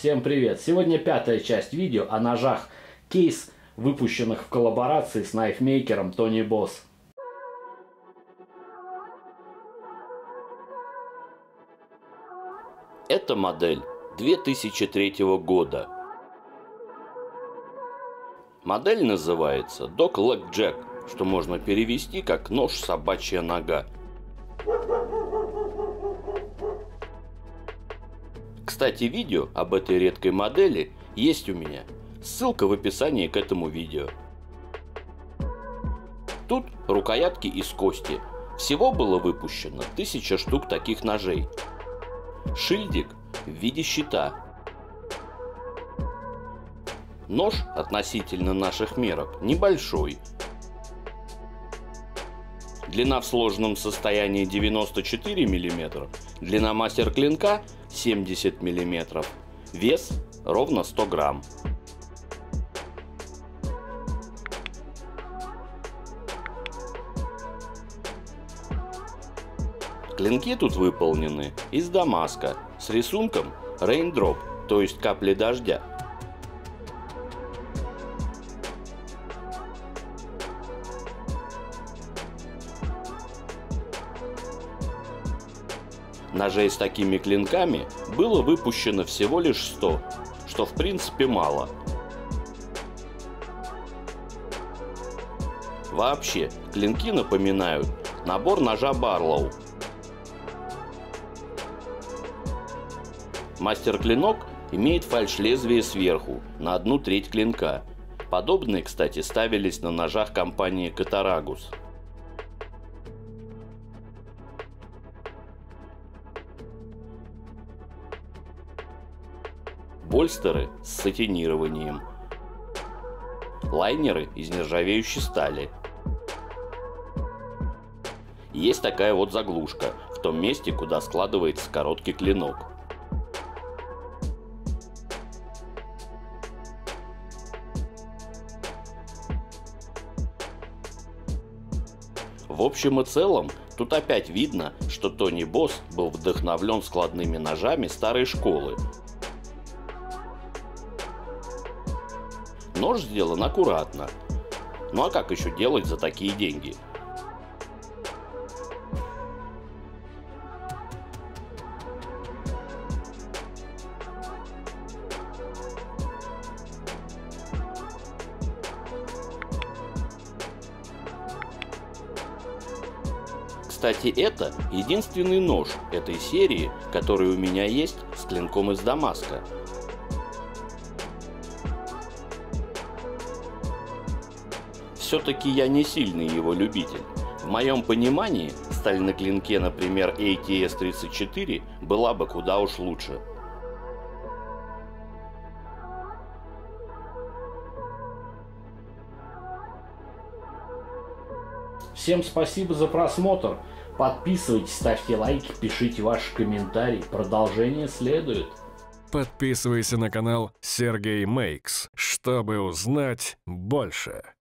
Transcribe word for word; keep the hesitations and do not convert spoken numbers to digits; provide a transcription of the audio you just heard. Всем привет! Сегодня пятая часть видео о ножах Case, выпущенных в коллаборации с найфмейкером Тони Босс. Это модель две тысячи третьего года. Модель называется Dog Leg Jack, что можно перевести как нож собачья нога. Кстати, видео об этой редкой модели есть у меня. Ссылка в описании к этому видео. Тут рукоятки из кости. Всего было выпущено тысяча штук таких ножей. Шильдик в виде щита. Нож относительно наших мерок небольшой. Длина в сложном состоянии девяносто четыре миллиметра, длина мастер клинка семьдесят миллиметров, вес ровно сто грамм. Клинки тут выполнены из дамаска с рисунком Raindrop, то есть капли дождя. Ножей с такими клинками было выпущено всего лишь сто, что в принципе мало. Вообще, клинки напоминают набор ножа Barlow. Мастер-клинок имеет фальш-лезвие сверху, на одну треть клинка. Подобные, кстати, ставились на ножах компании Cataraugus. Больстеры с сатинированием. Лайнеры из нержавеющей стали. Есть такая вот заглушка в том месте, куда складывается короткий клинок. В общем и целом, тут опять видно, что Тони Босс был вдохновлен складными ножами старой школы. Нож сделан аккуратно. Ну а как еще делать за такие деньги? Кстати, это единственный нож этой серии, который у меня есть с клинком из дамаска. Все-таки я не сильный его любитель. В моем понимании, сталь на клинке, например, А Т С тридцать четыре была бы куда уж лучше. Всем спасибо за просмотр. Подписывайтесь, ставьте лайки, пишите ваши комментарии. Продолжение следует. Подписывайся на канал Сергей Мейкс, чтобы узнать больше.